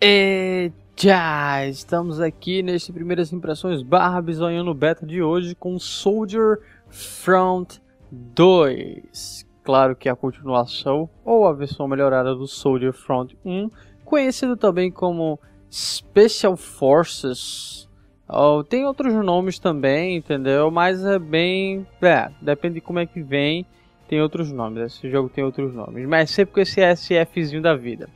E já estamos aqui neste primeiras impressões barra bisonhando beta de hoje com Soldier Front 2. Claro que é a continuação ou a versão melhorada do Soldier Front 1, conhecido também como Special Forces. Oh, tem outros nomes também, entendeu? Mas é bem... depende de como é que vem, tem outros nomes. Esse jogo tem outros nomes, mas sempre com esse SFzinho da vida.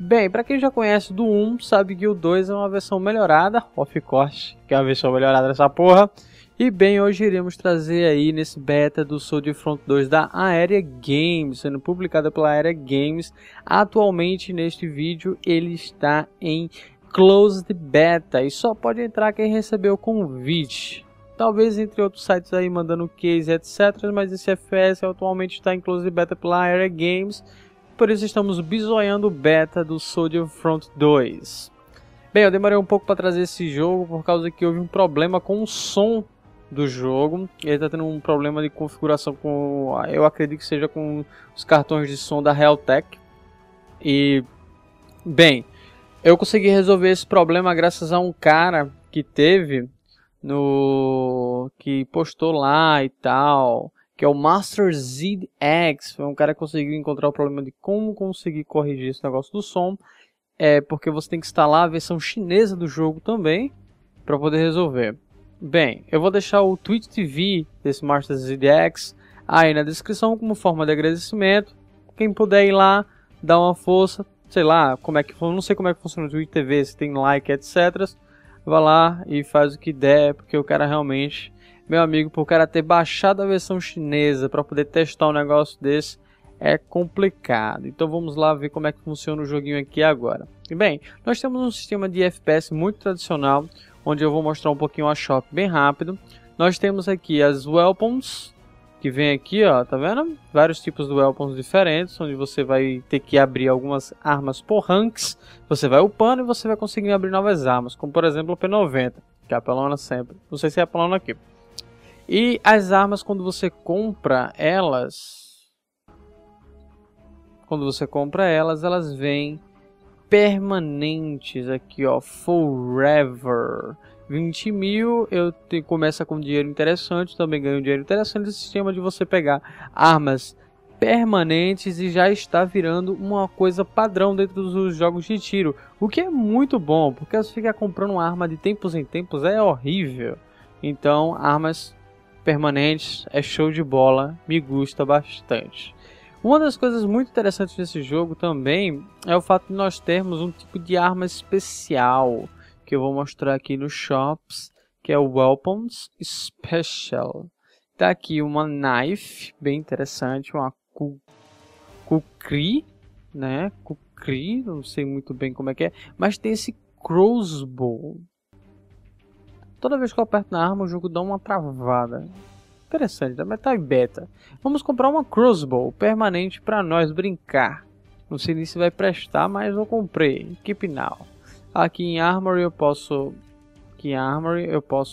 Bem, pra quem já conhece do 1, sabe que o 2 é uma versão melhorada, of course, que é uma versão melhorada dessa porra. E bem, hoje iremos trazer aí nesse beta do Soldier Front 2 da Aeria Games, sendo publicada pela Aeria Games. Atualmente neste vídeo ele está em Closed Beta e só pode entrar quem recebeu o convite. Talvez entre outros sites aí mandando case, etc, mas esse FS atualmente está em Closed Beta pela Aeria Games. Por isso estamos bisoiando o beta do Soldier Front 2. Bem, eu demorei um pouco para trazer esse jogo por causa que houve um problema com o som do jogo. Ele está tendo um problema de configuração com, eu acredito que seja com os cartões de som da Realtek. E, bem, eu consegui resolver esse problema graças a um cara que teve, que postou lá e tal, que é o MasterZedX, foi um cara que conseguiu encontrar o problema de como conseguir corrigir esse negócio do som, porque você tem que instalar a versão chinesa do jogo também, para poder resolver. Bem, eu vou deixar o Twitch TV desse MasterZedX aí na descrição como forma de agradecimento, quem puder ir lá, dar uma força, sei lá, não sei como é que funciona o Twitch TV, se tem like, etc, vá lá e faz o que der, porque o cara realmente... Meu amigo, por cara ter baixado a versão chinesa para poder testar um negócio desse é complicado. Então vamos lá ver como é que funciona o joguinho aqui agora. E bem, nós temos um sistema de FPS muito tradicional, onde eu vou mostrar um pouquinho a shop bem rápido. Nós temos aqui as weapons, que vem aqui, ó, tá vendo? Vários tipos de weapons diferentes, onde você vai ter que abrir algumas armas por ranks. Você vai upando e você vai conseguir abrir novas armas, como por exemplo o P90, que é apelona sempre. Não sei se é apelona aqui. E as armas, quando você compra elas, elas vêm permanentes aqui, ó, forever. 20 mil, começa com dinheiro interessante, também ganho dinheiro interessante. Esse sistema de você pegar armas permanentes e já está virando uma coisa padrão dentro dos jogos de tiro. O que é muito bom, porque se ficar comprando uma arma de tempos em tempos é horrível. Então, armas permanentes é show de bola, me gusta bastante. Uma das coisas muito interessantes desse jogo também é o fato de nós termos um tipo de arma especial, que eu vou mostrar aqui nos shops, que é o Weapons Special. Tá aqui uma knife, bem interessante, uma kukri, né? Kukri, não sei muito bem como é que é, mas tem esse crossbow. Toda vez que eu aperto na arma, o jogo dá uma travada. Interessante, da meta e beta. Vamos comprar uma crossbow permanente para nós brincar. Não sei nem se vai prestar, mas eu comprei. Keep now. Aqui em Armory eu posso...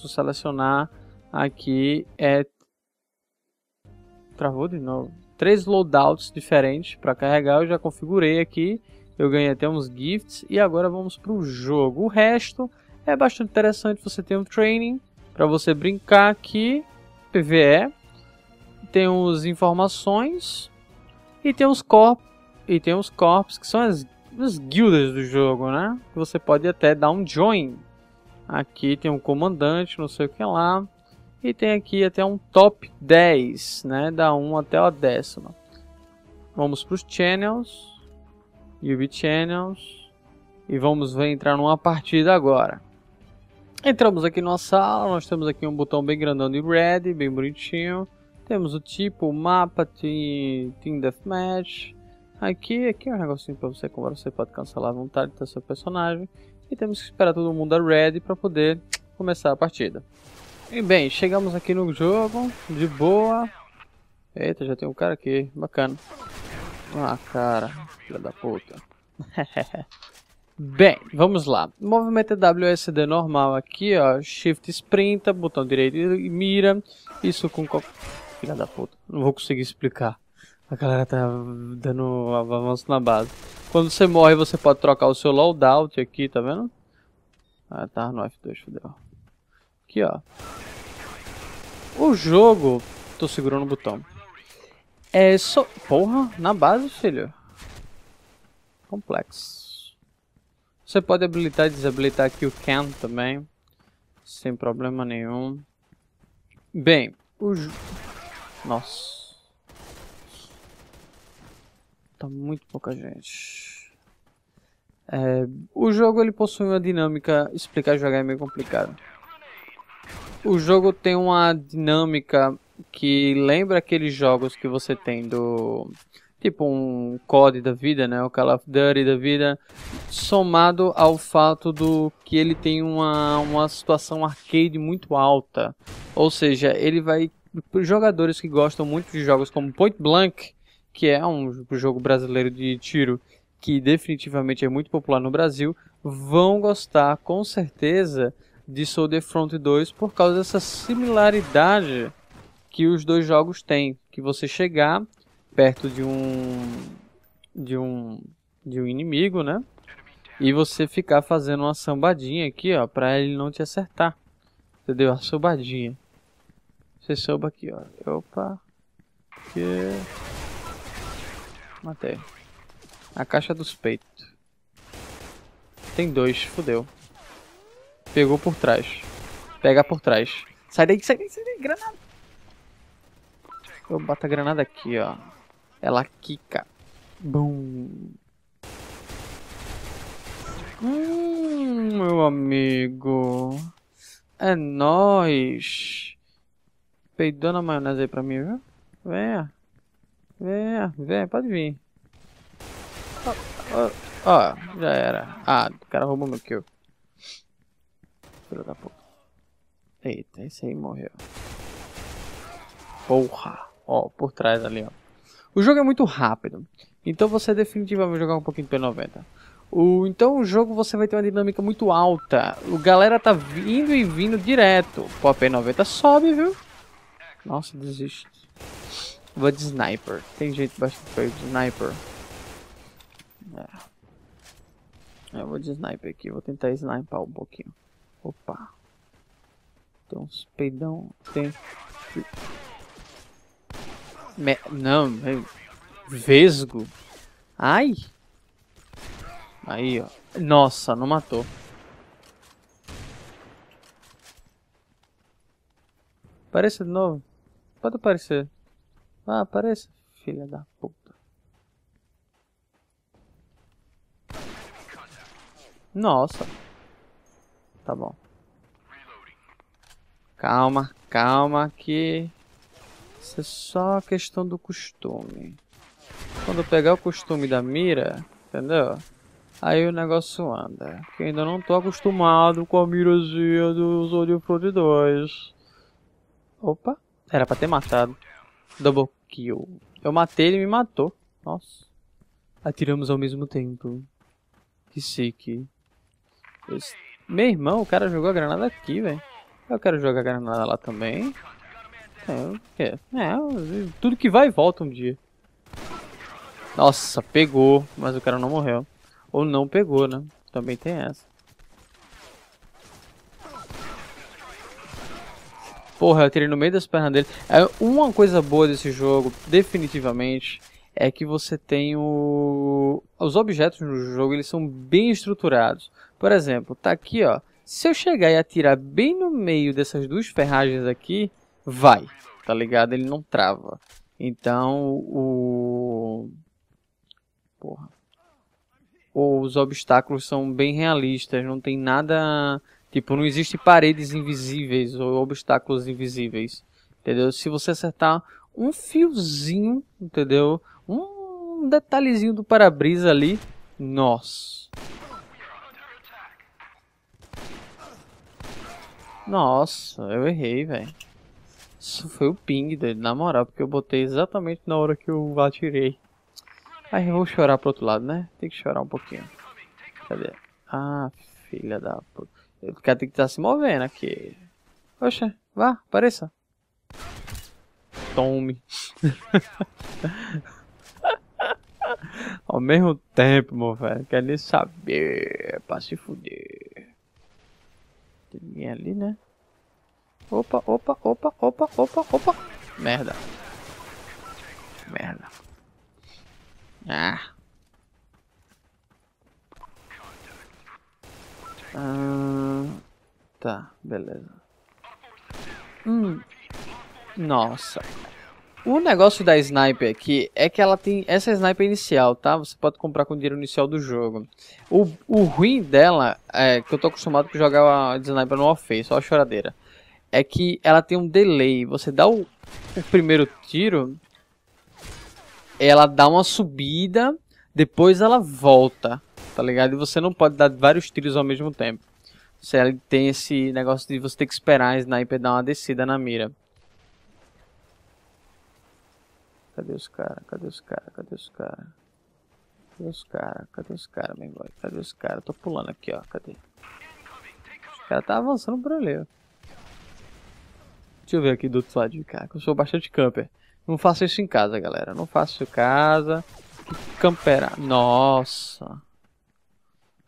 selecionar aqui... Travou de novo. 3 loadouts diferentes para carregar. Eu já configurei aqui. Eu ganhei até uns gifts. E agora vamos para o jogo. O resto... é bastante interessante, você tem um training para você brincar aqui, PvE, tem uns informações e tem uns corps, que são as guildas do jogo, né? Que você pode até dar um join. Aqui tem um comandante, não sei o que lá, e tem aqui até um top 10, né? Da 1 até a 10ª. Vamos para os channels, UB channels, e vamos entrar numa partida agora. Entramos aqui numa sala, nós temos aqui um botão bem grandão de red, bem bonitinho. Temos o tipo, o mapa, Team Deathmatch. Aqui é um negocinho para você comprar, você pode cancelar à vontade do seu personagem. E temos que esperar todo mundo dar red para poder começar a partida. E bem, chegamos aqui no jogo, de boa. Eita, já tem um cara aqui, bacana. Ah, cara, filha da puta. Bem, vamos lá. Movimento é WSD normal aqui, ó. Shift sprinta, botão direito e mira. Isso com qualquer... Filha da puta, não vou conseguir explicar. A galera tá dando avanço na base. Quando você morre, você pode trocar o seu loadout aqui, tá vendo? Ah, tá no F2, fodeu. Aqui, ó. O jogo... Tô segurando o botão. É só... Porra, na base, filho. Complexo. Você pode habilitar e desabilitar aqui o can também. Sem problema nenhum. Bem, o jogo... Nossa. Tá muito pouca gente. É, o jogo ele possui uma dinâmica... Explicar e jogar é meio complicado. O jogo tem uma dinâmica que lembra aqueles jogos que você tem do... Tipo um COD da vida, né? O Call of Duty da vida. Somado ao fato do que ele tem uma situação arcade muito alta. Ou seja, ele vai... Jogadores que gostam muito de jogos como Point Blank, que é um jogo brasileiro de tiro que definitivamente é muito popular no Brasil, vão gostar com certeza de Soldier Front 2 por causa dessa similaridade que os dois jogos têm, que você chegar perto de um inimigo, né? E você ficar fazendo uma sambadinha aqui, ó, para ele não te acertar. Entendeu? A sambadinha. Você soube aqui, ó. Opa. Que matei. A caixa dos peitos. Tem dois, fodeu. Pegou por trás. Pega por trás. Sai daí, sai daí, sai daí. Granada. Eu boto a granada aqui, ó. Ela quica. Bum. Meu amigo. É nóis. Peidou na maionese aí pra mim, viu? Venha. Vem, vem, pode vir. Ó, oh, oh, já era. Ah, o cara roubou meu kill. Filho da puta. Eita, esse aí morreu. Porra. Ó, oh, por trás ali, ó. O jogo é muito rápido. Então você definitivamente vai jogar um pouquinho de P90. Então o jogo você vai ter uma dinâmica muito alta. O galera tá vindo e vindo direto. Pô, a P90 sobe, viu? Nossa, desisto. Vou de sniper. Tem jeito bastante feio de sniper. É. Eu vou de sniper aqui. Vou tentar sniper um pouquinho. Opa. Tem uns peidão. Tem... Não. Vesgo. Ai. Aí, ó. Nossa, não matou. Aparece de novo. Pode aparecer. Ah, aparece, filha da puta. Nossa. Tá bom. Calma, calma que... Isso é só questão do costume. Quando eu pegar o costume da mira, entendeu? Aí o negócio anda. Porque ainda não tô acostumado com a mirazinha do Soldier Front 2. Opa, era pra ter matado. Double kill. Eu matei, ele me matou. Nossa. Atiramos ao mesmo tempo. Que sick. Esse... Meu irmão, o cara jogou a granada aqui, velho. Eu quero jogar a granada lá também. Tudo que vai e volta um dia. Nossa, pegou. Mas o cara não morreu. Ou não pegou, né? Também tem essa. Porra, eu atirei no meio das pernas dele. Uma coisa boa desse jogo, definitivamente, é que você tem o... Os objetos no jogo, eles são bem estruturados. Por exemplo, tá aqui, ó. Se eu chegar e atirar bem no meio dessas duas ferragens aqui, vai. Tá ligado? Ele não trava. Então, o... Porra. Os obstáculos são bem realistas. Não tem nada... Tipo, não existe paredes invisíveis ou obstáculos invisíveis, entendeu? Se você acertar um fiozinho, entendeu? Um detalhezinho do para-brisa ali, nossa. Nossa, eu errei, velho. Isso foi o ping dele, na moral, porque eu botei exatamente na hora que eu atirei. Aí eu vou chorar pro outro lado, né? Tem que chorar um pouquinho. Cadê? Ah, filha da puta. O cara tem que estar se movendo aqui. Oxe, vá, apareça. Tome. ao mesmo tempo, meu velho. Quer nem saber, pra se fuder. Tem ninguém ali, né? Opa, opa, opa, opa, opa, opa. Merda. Merda. Ah. Tá, beleza. Nossa. O negócio da sniper aqui é que ela tem essa sniper inicial, tá? Você pode comprar com o dinheiro inicial do jogo. O ruim dela é que eu tô acostumado a jogar a sniper no off, só a choradeira. É que ela tem um delay. Você dá o primeiro tiro, ela dá uma subida, depois ela volta, tá ligado? E você não pode dar vários tiros ao mesmo tempo. Ela tem esse negócio de você ter que esperar a sniper dar uma descida na mira. Cadê os caras? Cadê os caras? Cadê os caras? Cadê os caras? Cadê os caras, meu boy? Cadê os caras? Tô pulando aqui, ó. Cadê? Os caras tá avançando por ali, ó. Deixa eu ver aqui do outro lado de cá, que eu sou bastante camper. Não faço isso em casa, galera. Não faço isso em casa. Camperar. Nossa.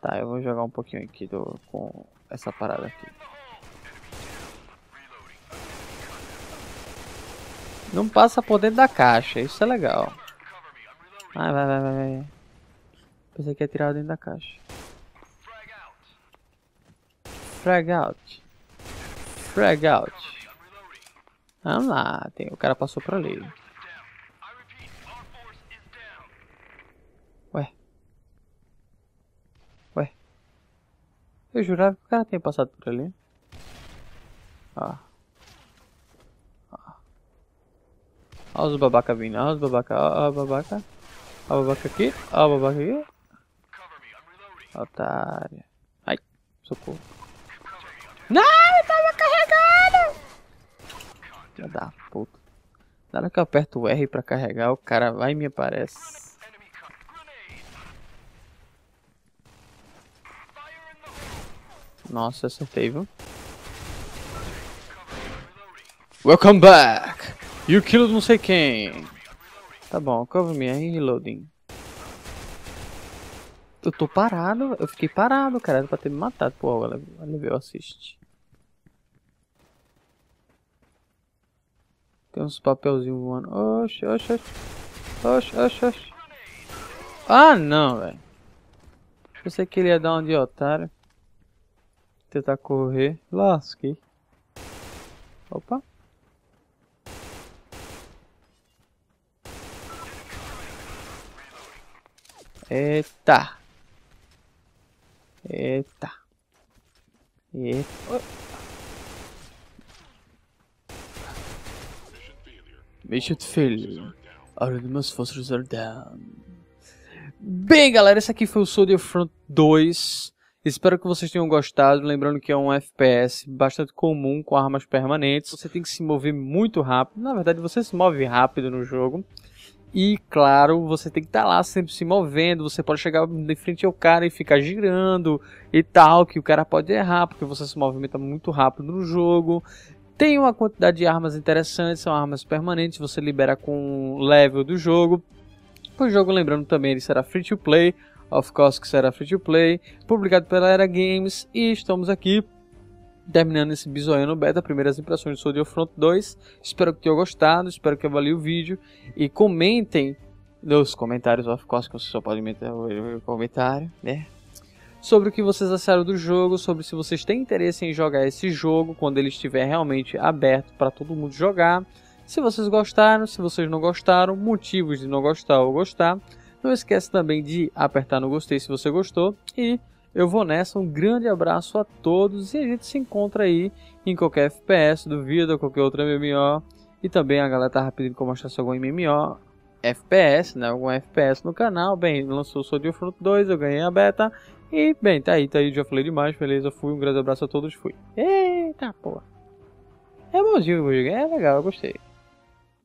Tá, eu vou jogar um pouquinho aqui com essa parada aqui. Não passa por dentro da caixa, isso é legal. Ai, vai, vai, vai, vai. Pensei que ia tirar dentro da caixa. Frag out. Frag out. Vamos lá, tem, o cara passou por ali. Ué. Ué. Eu jurava que o cara tinha passado por ali. Ó. Olha os babaca vindo, olha os babaca, olha o babaca. Olha o babaca aqui, olha o babaca aqui. Otário. Ai, socorro. Não, eu tava carregando! Já dá, puta. Na hora que eu aperto o R pra carregar, o cara vai e me aparece. Nossa, acertei, viu? Welcome back! You killed não sei quem. Tá bom, cover me aí, reloading. Eu tô parado, eu fiquei parado, cara. Era pra ter me matado, pô. Olha, eu assiste. Tem uns papelzinhos voando. Oxi, oxi, oxi. Oxi, oxi, oxi. Ah, não, velho. Pensei que ele ia dar um de otário. Tentar correr. Lasquei. Opa. Eita! Eita! Eita! Mission failure. All of the most forces are down. Bem, galera, esse aqui foi o Soldier Front 2. Espero que vocês tenham gostado. Lembrando que é um FPS bastante comum com armas permanentes. Você tem que se mover muito rápido. Na verdade, você se move rápido no jogo. E, claro, você tem que estar lá sempre se movendo, você pode chegar de frente ao cara e ficar girando e tal, que o cara pode errar, porque você se movimenta muito rápido no jogo. Tem uma quantidade de armas interessantes, são armas permanentes, você libera com o level do jogo. O jogo, lembrando também, ele será free to play, of course que será free to play, publicado pela Aeria Games, e estamos aqui terminando esse bizoiano beta, primeiras impressões de Soldier Front 2. Espero que tenham gostado, espero que avaliem o vídeo. E comentem nos comentários, of course, que vocês só podem meter o comentário, né? Sobre o que vocês acharam do jogo, sobre se vocês têm interesse em jogar esse jogo, quando ele estiver realmente aberto para todo mundo jogar. Se vocês gostaram, se vocês não gostaram, motivos de não gostar ou gostar. Não esquece também de apertar no gostei se você gostou. E... eu vou nessa, um grande abraço a todos e a gente se encontra aí em qualquer FPS do vídeo, qualquer outra MMO. E também a galera tá pedindo que eu mostrasse algum MMO, FPS, né? Algum FPS no canal. Bem, lançou o Soldier Front 2, eu ganhei a beta. E bem, tá aí, já falei demais, beleza, fui, um grande abraço a todos, fui. Eita, porra. É bonzinho, é legal, eu gostei.